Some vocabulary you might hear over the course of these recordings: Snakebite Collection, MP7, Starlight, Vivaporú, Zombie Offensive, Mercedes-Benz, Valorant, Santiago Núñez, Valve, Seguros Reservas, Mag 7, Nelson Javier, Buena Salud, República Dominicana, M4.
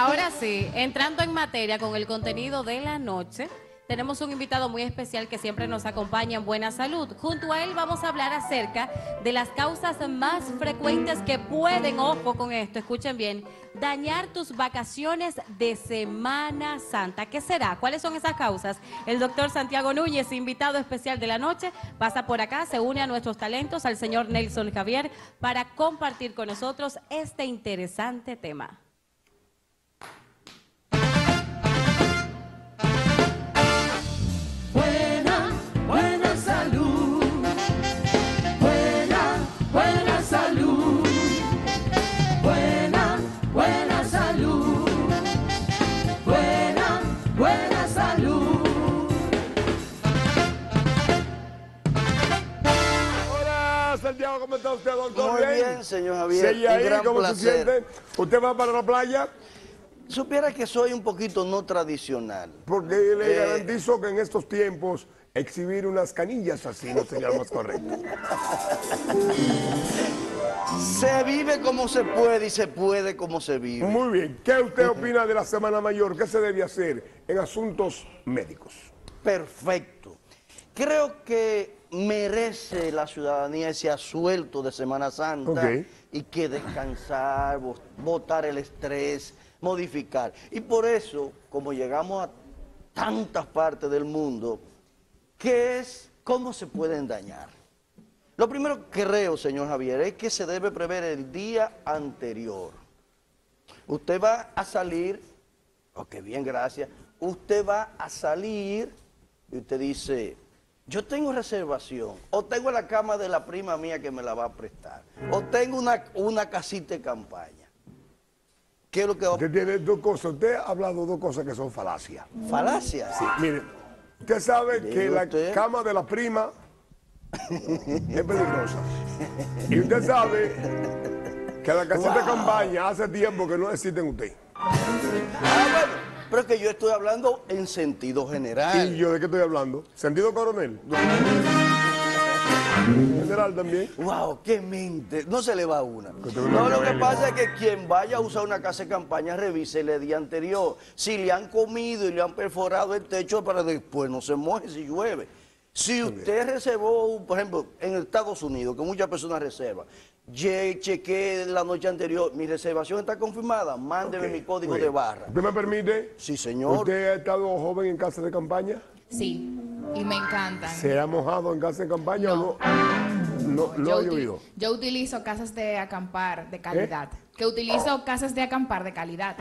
Ahora sí, entrando en materia con el contenido de la noche, tenemos un invitado muy especial que siempre nos acompaña en Buena Salud. Junto a él vamos a hablar acerca de las causas más frecuentes que pueden, ojo con esto, escuchen bien, dañar tus vacaciones de Semana Santa. ¿Qué será? ¿Cuáles son esas causas? El doctor Santiago Núñez, invitado especial de la noche, pasa por acá, se une a nuestros talentos, al señor Nelson Javier, para compartir con nosotros este interesante tema. Santiago, ¿cómo está usted, doctor? Muy bien, señor Javier. ¿Y ahí cómo se siente? ¿Usted va para la playa? Supiera que soy un poquito no tradicional. Porque le garantizo que en estos tiempos exhibir unas canillas así no sería lo más correcto. Se vive como se puede y se puede como se vive. Muy bien. ¿Qué usted opina de la Semana Mayor? ¿Qué se debe hacer en asuntos médicos? Perfecto. Creo que merece la ciudadanía ese asuelto de Semana Santa, y que descansar, botar el estrés, modificar. Y por eso, como llegamos a tantas partes del mundo, ¿qué es? ¿Cómo se pueden dañar? Lo primero que creo, señor Javier, es que se debe prever el día anterior. Usted va a salir, ok, bien, gracias, usted va a salir y usted dice: yo tengo reservación, o tengo la cama de la prima mía que me la va a prestar, o tengo una casita de campaña. ¿Qué es lo que va? Usted tiene dos cosas, usted ha hablado dos cosas que son falacias. ¿Falacias? Sí, mire, usted sabe que la cama de la prima es peligrosa. Y usted sabe que la casita de campaña hace tiempo que no existe en usted. Pero es que yo estoy hablando en sentido general. ¿Y yo de qué estoy hablando? ¿Sentido coronel? ¿General también? ¡Wow! ¡Qué mente! No se le va una. No, lo que pasa es que quien vaya a usar una casa de campaña, revise el día anterior. Si le han comido y le han perforado el techo para después no se moje si llueve. Si usted reservó, por ejemplo, en Estados Unidos, que muchas personas reservan, chequé la noche anterior, mi reservación está confirmada, mándeme mi código de barra. ¿Usted me permite? Sí, señor. ¿Usted ha estado joven en casa de campaña? Sí, y me encantan. ¿Se ha mojado en casa de campaña o no? No ha llovido. Yo utilizo casas de acampar de calidad. Que utilizo casas de acampar de calidad.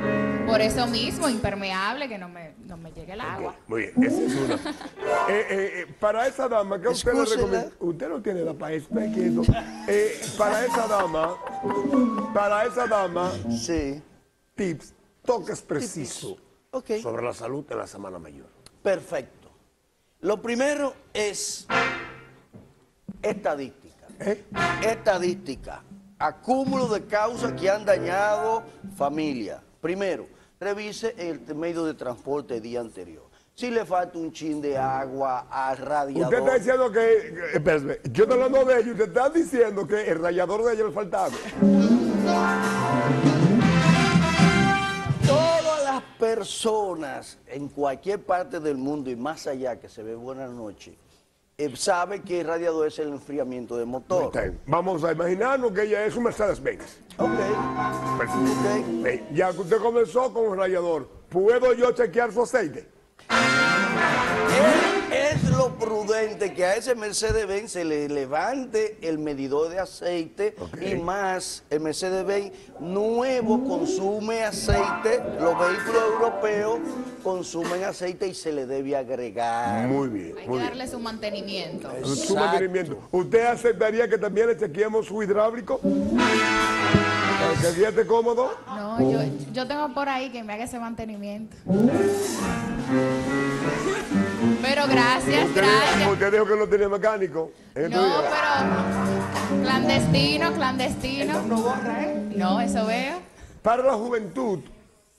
Por eso mismo, impermeable, que no me llegue el agua. Muy bien, esa es una. Para esa dama, ¿qué usted le recomienda? Usted no tiene la paella, está quieto. Para esa dama, sí. Tips, toques precisos sobre la salud en la Semana Mayor. Perfecto. Lo primero es estadística. Estadística. Acúmulo de causas que han dañado familia. Primero, revise el medio de transporte el día anterior. Si le falta un chin de agua al radiador. Usted está diciendo que... Espérame, yo estoy hablando de ello. Usted está diciendo que el radiador de ayer faltaba. Todas las personas en cualquier parte del mundo y más allá que se ve buena noche, sabe que el radiador es el enfriamiento del motor. Vamos a imaginarnos que ella es un Mercedes-Benz. Ya que usted comenzó con un radiador, ¿puedo yo chequear su aceite? Es lo prudente que a ese Mercedes-Benz se le levante el medidor de aceite y más. El Mercedes-Benz nuevo consume aceite, los vehículos europeos consumen aceite y se le debe agregar. Muy bien. Hay que darle su mantenimiento. Exacto. Su mantenimiento. ¿Usted aceptaría que también le chequeemos su hidráulico? ¿Que siente cómodo? No, yo tengo por ahí que me haga ese mantenimiento. Pero gracias, gracias. Usted dijo que no tenía mecánico. No, pero clandestino. Eso no borra, ¿eh? No, eso veo. Para la juventud,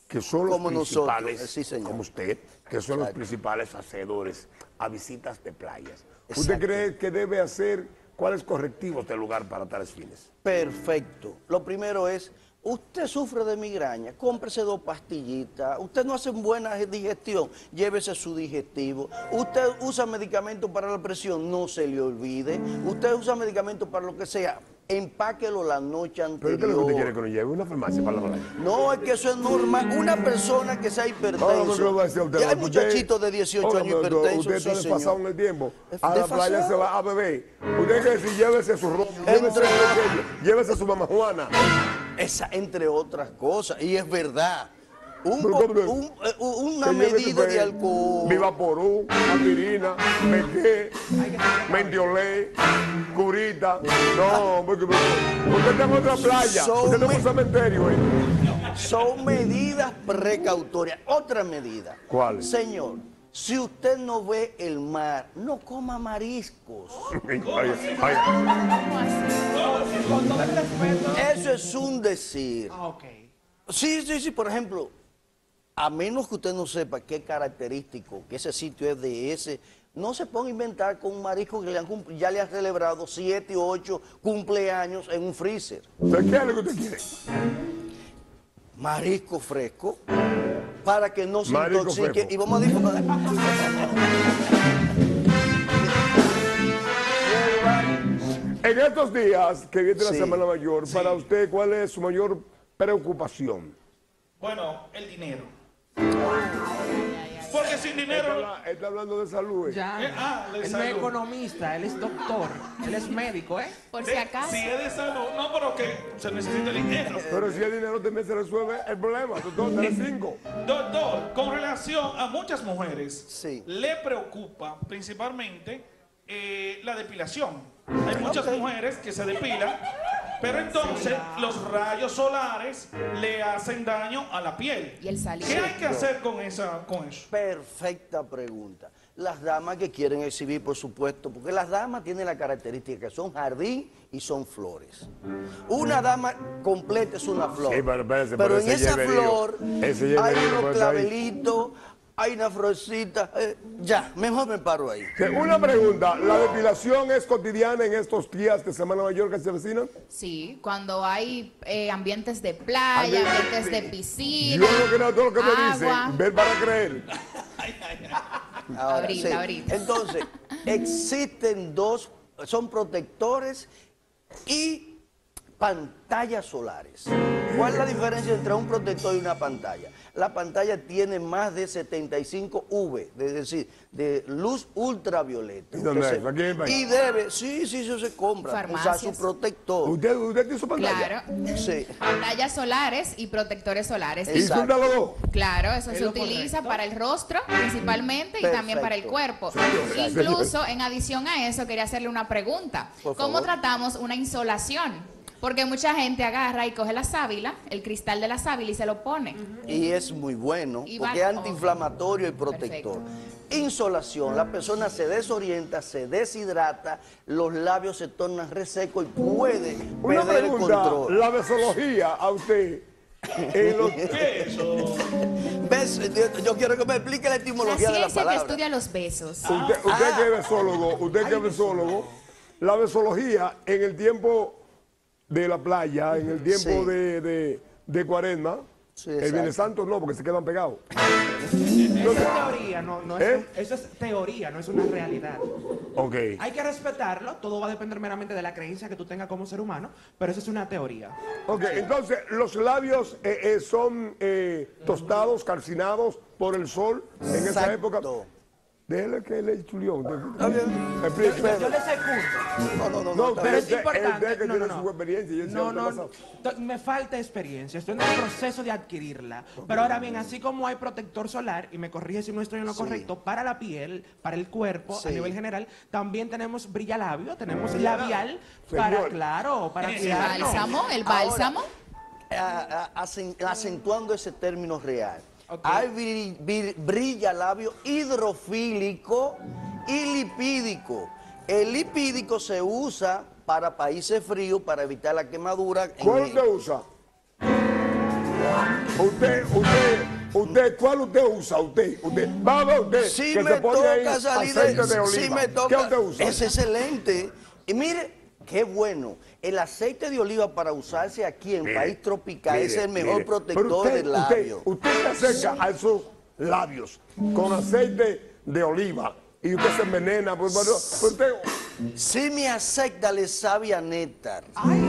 que son los como principales, nosotros, sí, señor, como usted, que son los principales hacedores a visitas de playas. ¿Usted cree que debe hacer cuáles correctivos del lugar para tales fines? Perfecto. Lo primero es Usted sufre de migraña, cómprese 2 pastillitas. Usted no hace buena digestión, llévese su digestivo. Usted usa medicamentos para la presión, no se le olvide. Usted usa medicamentos para lo que sea, empáquelo la noche anterior. ¿Pero qué es lo que usted quiere que nos lleve? ¿Una farmacia para la malaria? No, es que eso es normal. Una persona que sea hipertenso. Y hay muchachitos de 18 años hipertensos. Usted está desfasado en el tiempo. A la playa se va a beber. Usted quiere decir, llévese su ropa, llévese su mamá Juana. Esa, entre otras cosas, y es verdad. Una medida de alcohol. Vivaporú, aspirina, mequé, mendiolé, curita. No, porque usted está en otra playa, usted está en un cementerio. Son medidas precautorias. Otra medida. ¿Cuál? Señor, si usted no ve el mar, no coma mariscos. Eso es un decir. Sí, sí, sí, por ejemplo, a menos que usted no sepa qué característico, que ese sitio es de ese, no se ponga a inventar con un marisco que ya le han celebrado 7 u 8 cumpleaños en un freezer. ¿Qué es lo que usted quiere? Marisco fresco, para que no se intoxique. Y vamos a disfrutar. En estos días que viene la Semana Mayor, para usted, ¿cuál es su mayor preocupación? Bueno, el dinero. Porque sin dinero... Está hablando de salud. Ya, él no es economista, él es doctor, él es médico, ¿eh? Por si acaso. Si es de salud, no, pero que se necesita dinero. Pero si el dinero también se resuelve el problema, doctor, Doctor, con relación a muchas mujeres, le preocupa principalmente la depilación. Hay muchas mujeres que se depilan, pero entonces los rayos solares le hacen daño a la piel. Y el salitre. ¿Qué hay que hacer con eso? Perfecta pregunta. Las damas que quieren exhibir, por supuesto, porque las damas tienen la característica que son jardín y son flores. Una dama completa es una flor. Sí, pero en esa flor hay unos clavelitos, hay una florcita. Ya, mejor me paro ahí. Una pregunta, ¿la depilación es cotidiana en estos días de Semana Mayor que se vecinan? Sí, cuando hay ambientes de playa, ambientes de piscina. Yo no creo todo lo que me dicen, ver para creer. Ahorita, ahorita. Entonces, existen dos, son protectores y pantallas solares. ¿Cuál es la diferencia entre un protector y una pantalla? La pantalla tiene más de 75 UV, es decir, de luz ultravioleta. Y debe, eso se compra, usar su protector. ¿Usted tiene su pantalla? Claro, pantallas solares y protectores solares. Exacto. Claro, eso se utiliza para el rostro principalmente y también para el cuerpo. Incluso, en adición a eso, quería hacerle una pregunta. ¿Cómo tratamos una insolación? Porque mucha gente agarra y coge la sábila, el cristal de la sábila, y se lo pone. Y es muy bueno, porque es antiinflamatorio y protector. Perfecto. Insolación, la persona se desorienta, se deshidrata, los labios se tornan resecos y puede perder el control. La besología a usted. Yo quiero que me explique la etimología de la palabra. La ciencia que estudia los besos. Usted que es besólogo, la besología en el tiempo... de la playa, en el tiempo de Cuaresma, el Viernes Santo no, porque se quedan pegados. Eso es teoría, no es una realidad. Hay que respetarlo, todo va a depender meramente de la creencia que tú tengas como ser humano, pero eso es una teoría. Entonces, ¿los labios son tostados, calcinados por el sol en esa época? Déjale que le chulió. Yo le secundo. No, pero es importante. Me falta experiencia. Estoy en el proceso de adquirirla. Pero ahora bien, así como hay protector solar, y me corrige si no estoy en lo correcto, para la piel, para el cuerpo, a nivel general, también tenemos brillalabio, tenemos labial, para cuidarnos. ¿El bálsamo? Acentuando ese término real. Hay brillalabio hidrofílico y lipídico. El lipídico se usa para países fríos, para evitar la quemadura. ¿Cuál usted usa? ¿Cuál usted usa? Si me toca salir de... ¿Qué usted usa? Es excelente. Y mire, qué bueno. El aceite de oliva para usarse aquí en país tropical es el mejor protector del labio. Usted se acerca a esos labios con aceite de oliva y usted se envenena. Usted... Si me acepta, le sabe a néctar. Ay,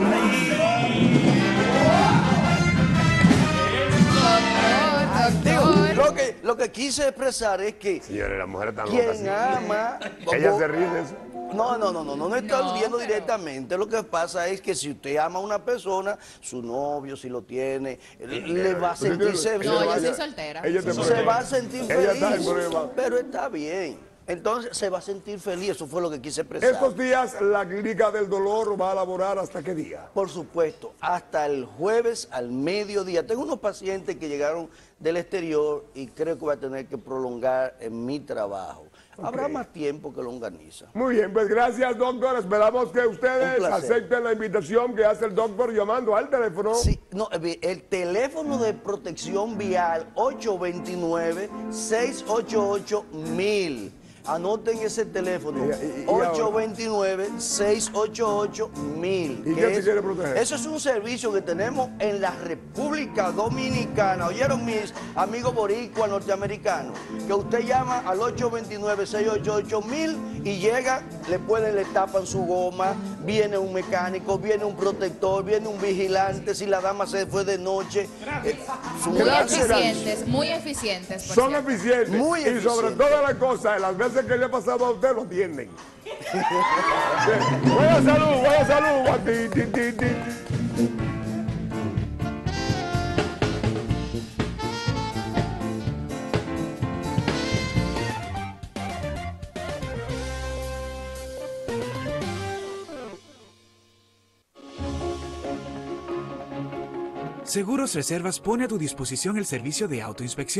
lo que quise expresar es que... Señores, la mujer está loca. Quien ama... ¿Ella se ríe de eso? No estoy aludiendo directamente. Lo que pasa es que si usted ama a una persona, su novio, si lo tiene, le va a sentirse... No, yo soy soltera. Se va a sentir feliz, pero está bien. Entonces se va a sentir feliz, eso fue lo que quise expresar. ¿Estos días la clínica del dolor va a laborar hasta qué día? Por supuesto, hasta el jueves al mediodía. Tengo unos pacientes que llegaron del exterior y creo que voy a tener que prolongar en mi trabajo. Okay. Habrá más tiempo que lo organiza. Muy bien, pues gracias, doctor. Esperamos que ustedes acepten la invitación que hace el doctor llamando al teléfono. Sí, no, el teléfono de protección vial 829-688-1000. Anoten ese teléfono, 829-688-1000. ¿Y qué se quiere proteger? Eso es un servicio que tenemos en la República Dominicana. ¿Oyeron mis amigos boricua norteamericanos? Que usted llama al 829-688-1000 y llega, le tapan su goma, viene un mecánico, viene un protector, viene un vigilante, si la dama se fue de noche. Muy eficientes. Son eficientes. Muy eficientes. Y sobre todas las cosas, las veces que le ha pasado a usted lo tienden. Buena salud, buena salud. Seguros Reservas pone a tu disposición el servicio de autoinspección.